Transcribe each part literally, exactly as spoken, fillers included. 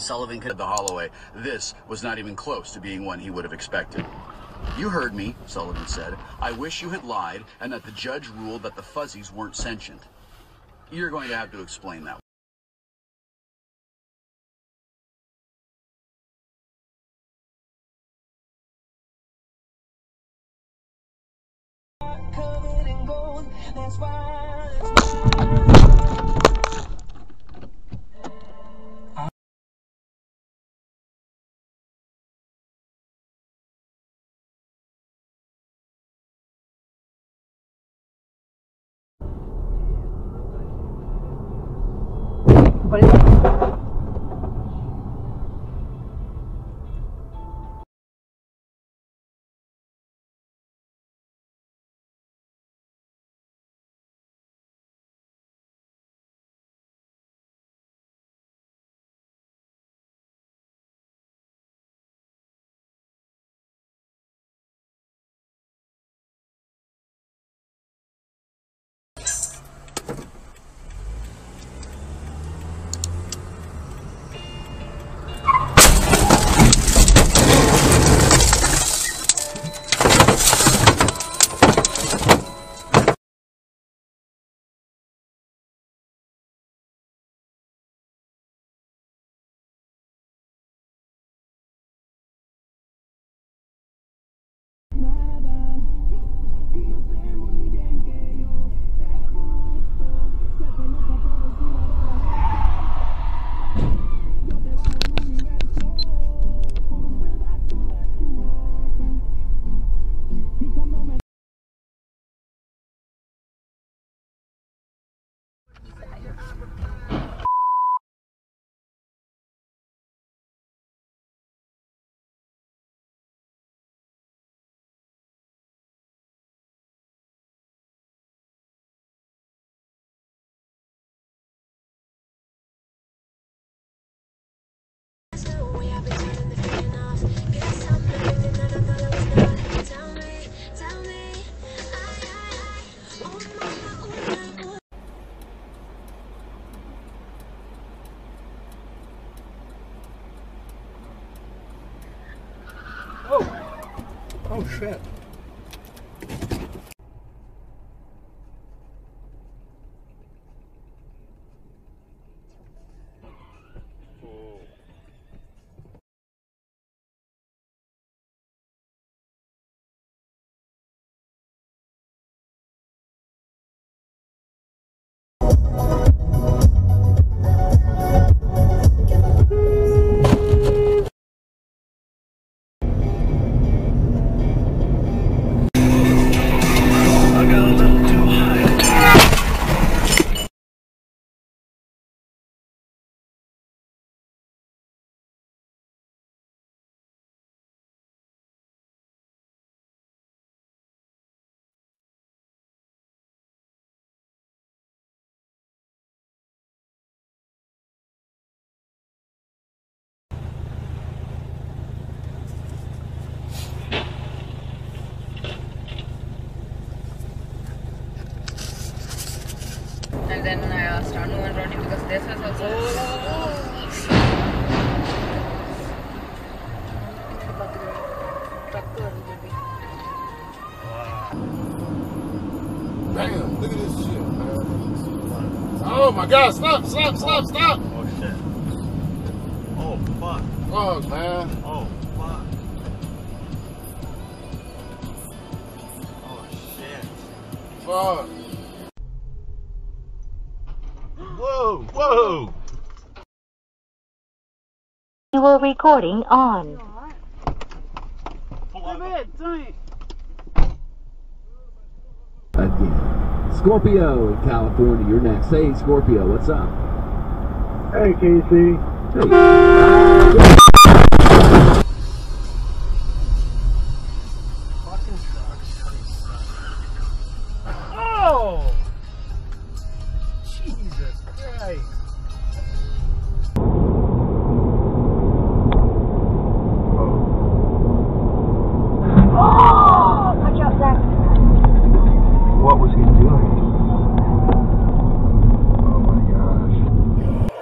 Sullivan could the Holloway. This was not even close to being one he would have expected. You heard me, Sullivan said. I wish you had lied and that the judge ruled that the fuzzies weren't sentient. You're going to have to explain that. Covered in gold, that's why, that's why. Oh shit. And then I asked Anu and Ronnie because this was also. Wow. Damn, look at this shit, man. Oh my god, stop, stop, stop, stop! Oh shit. Oh fuck. Fuck, man. Oh. Fuck. Oh shit. Fuck. Whoa! Whoa! You were recording on. Scorpio in California, you're next. Hey, Scorpio, what's up? Hey, Casey. Hey. Fucking sucks. Oh! Jesus Christ. Oh, watch out, Zach. What was he doing? Oh my gosh.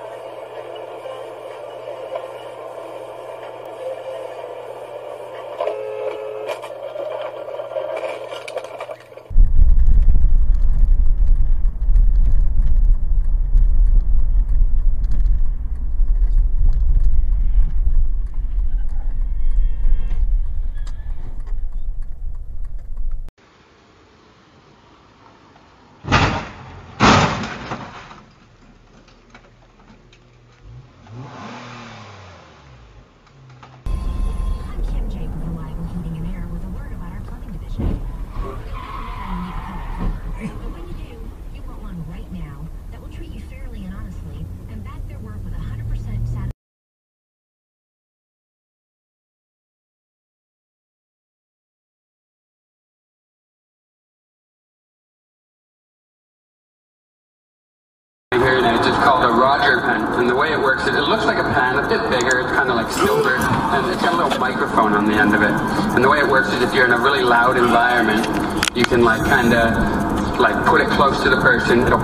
and the way it works is it looks like a pan, a bit bigger, it's kind of like silver, and it's got a little microphone on the end of it. And the way it works is if you're in a really loud environment, you can like kind of like put it close to the person. It'll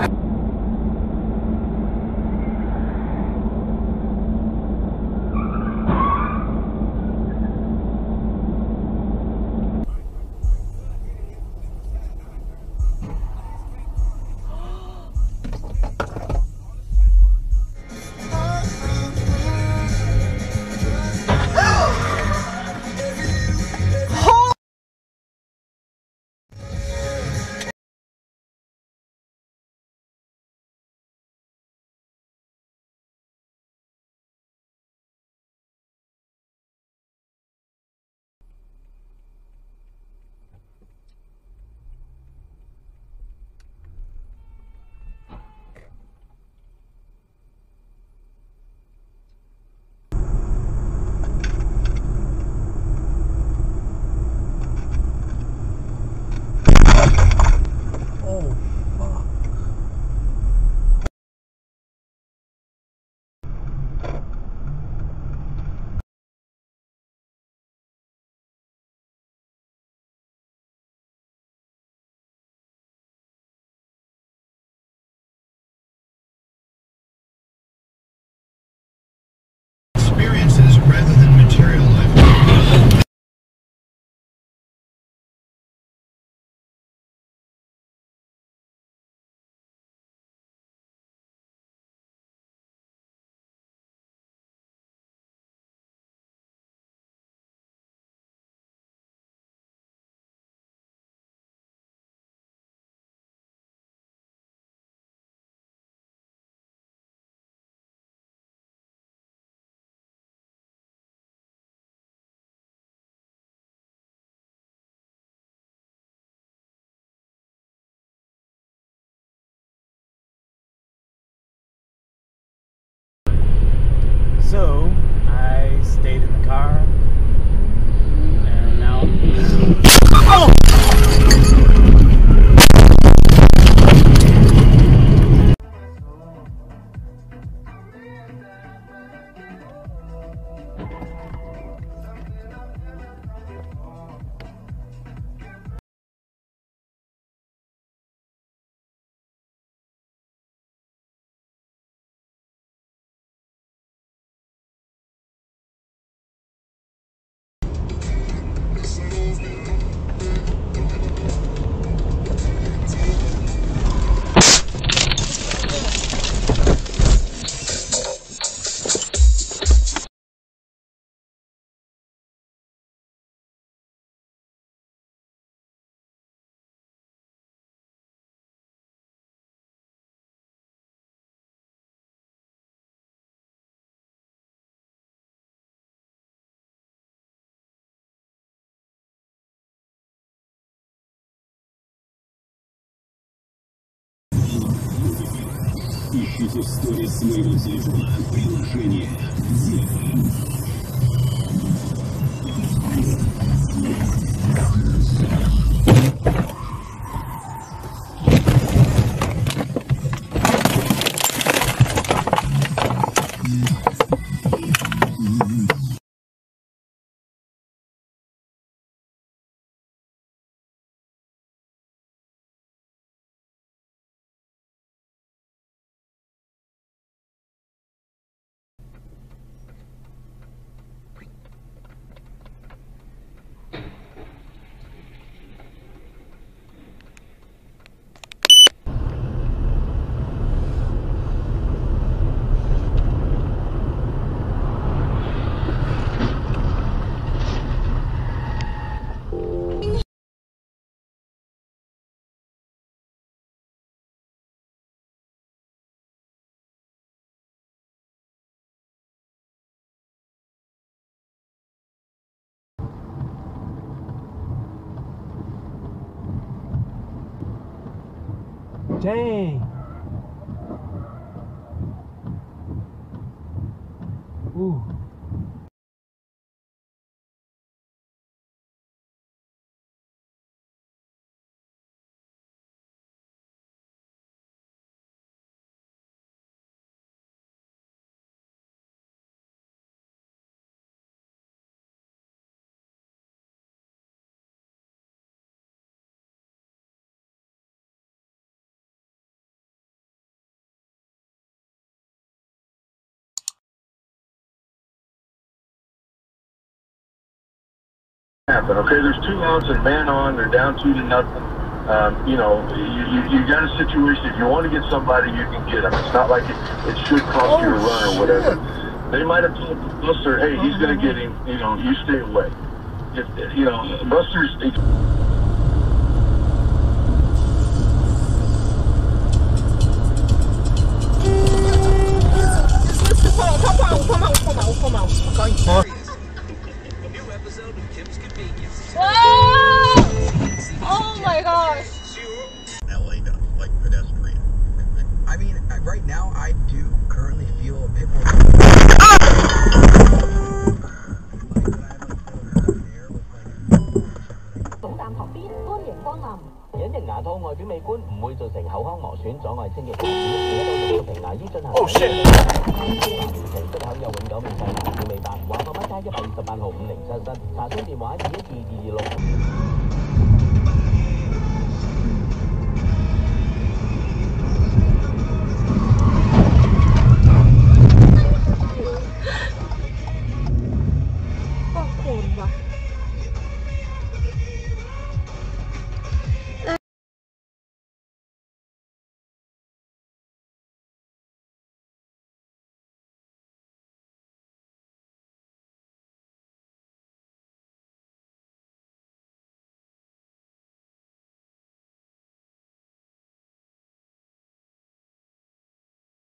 rather than material life. So, I stayed in the car, and now... Oh! Ищите в истории своего телефона приложение «Зима». Dang. Ooh. happen, okay? There's two outs and man on, they're down two to nothing. Um, you know, you, you, you got a situation. If you want to get somebody, you can get them. It's not like it, it should cost oh, you a run or whatever. Shit. They might have told Buster, hey, he's going to get him. You know, you stay away. If, you know, Buster's... Huh? New episode of Kim's Convenience. Oh my gosh. L A doesn't like pedestrian. I mean, right now I do currently feel a bit more. Oh shit.